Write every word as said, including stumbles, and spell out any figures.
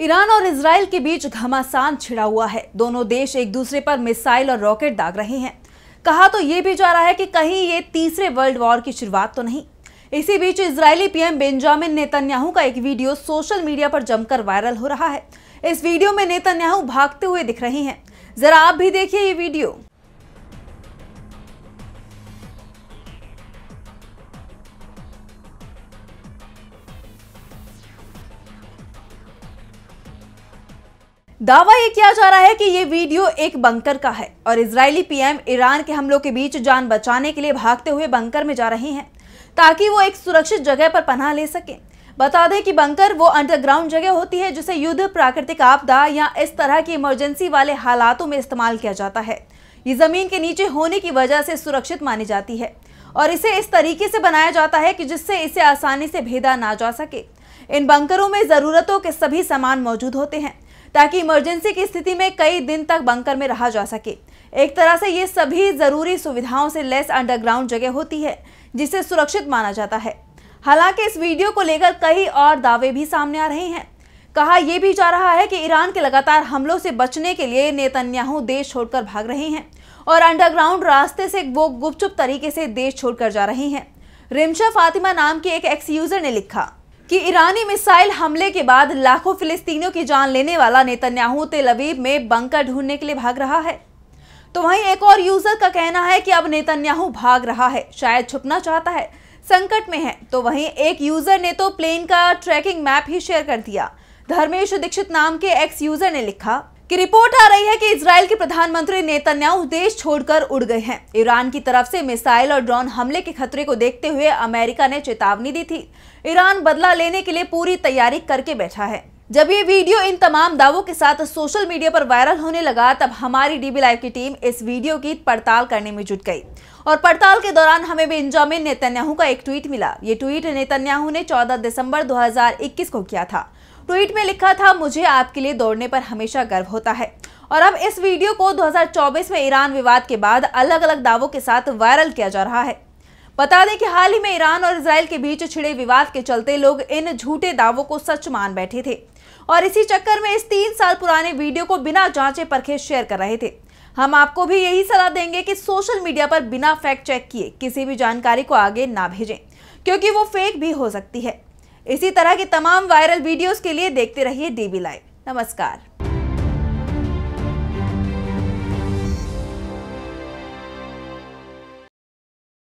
Iran और Israel के बीच घमासान छिड़ा हुआ है। दोनों देश एक दूसरे पर मिसाइल और रॉकेट दाग रहे हैं। कहा तो ये भी जा रहा है कि कहीं ये तीसरे वर्ल्ड वॉर की शुरुआत तो नहीं। इसी बीच इजरायली पीएम बेंजामिन नेतन्याहू का एक वीडियो सोशल मीडिया पर जमकर वायरल हो रहा है। इस वीडियो में नेतन्याहू भागते हुए दिख रहे हैं। जरा आप भी देखिए ये वीडियो। दावा ये किया जा रहा है कि ये वीडियो एक बंकर का है और इजरायली पीएम ईरान के हमलों के बीच जान बचाने के लिए भागते हुए बंकर में जा रहे हैं ताकि वो एक सुरक्षित जगह पर पनाह ले सकें। बता दें कि बंकर वो अंडरग्राउंड जगह होती है जिसे युद्ध, प्राकृतिक आपदा या इस तरह की इमरजेंसी वाले हालातों में इस्तेमाल किया जाता है। ये जमीन के नीचे होने की वजह से सुरक्षित मानी जाती है और इसे इस तरीके से बनाया जाता है कि जिससे इसे आसानी से भेदा ना जा सके। इन बंकरों में ज़रूरतों के सभी सामान मौजूद होते हैं ताकि इमरजेंसी की स्थिति में कई दिन तक बंकर में रहा जा सके। एक तरह से ये सभी ज़रूरी सुविधाओं से लेस अंडरग्राउंड जगह होती है जिसे सुरक्षित माना जाता है। हालांकि इस वीडियो को लेकर कई और दावे भी सामने आ रहे हैं। कहा यह भी जा रहा है कि ईरान के लगातार हमलों से बचने के लिए नेतन्याहू देश छोड़कर भाग रहे हैं और अंडरग्राउंड रास्ते से वो गुपचुप तरीके से देश छोड़कर जा रहे हैं। रिमशा फातिमा नाम की एक एक्स यूजर ने लिखा कि ईरानी मिसाइल हमले के बाद लाखों फिलिस्तीनियों की जान लेने वाला नेतन्याहू तेल अवीव में बंकर ढूंढने के लिए भाग रहा है। तो वहीं एक और यूजर का कहना है कि अब नेतन्याहू भाग रहा है, शायद छुपना चाहता है, संकट में है। तो वहीं एक यूजर ने तो प्लेन का ट्रैकिंग मैप ही शेयर कर दिया। धर्मेश दीक्षित नाम के एक्स यूजर ने लिखा कि रिपोर्ट आ रही है कि इजरायल के प्रधानमंत्री नेतन्याहू देश छोड़कर उड़ गए हैं। ईरान की तरफ से मिसाइल और ड्रोन हमले के खतरे को देखते हुए अमेरिका ने चेतावनी दी थी। ईरान बदला लेने के लिए पूरी तैयारी करके बैठा है। जब ये वीडियो इन तमाम दावों के साथ सोशल मीडिया पर वायरल होने लगा तब हमारी डीबी लाइव की टीम इस वीडियो की पड़ताल करने में जुट गई और पड़ताल के दौरान हमें बेंजामिन नेतन्याहू का एक ट्वीट मिला। ये ट्वीट नेतन्याहू ने चौदह दिसंबर दो हज़ार इक्कीस को किया था। ट्वीट में लिखा था, मुझे आपके लिए दौड़ने पर हमेशा गर्व होता है। और अब इस वीडियो को दो हज़ार चौबीस में ईरान विवाद के बाद अलग अलग दावों के साथ वायरल किया जा रहा है। बता दें कि हाल ही में ईरान और इजरायल के बीच छिड़े विवाद के चलते लोग इन झूठे दावों को सच मान बैठे थे और इसी चक्कर में इस तीन साल पुराने वीडियो को बिना जांचे परखे शेयर कर रहे थे। हम आपको भी यही सलाह देंगे कि सोशल मीडिया पर बिना फैक्ट चेक किए किसी भी जानकारी को आगे ना भेजें क्योंकि वो फेक भी हो सकती है। इसी तरह के तमाम वायरल वीडियोस के लिए देखते रहिए डीबी लाइव। नमस्कार।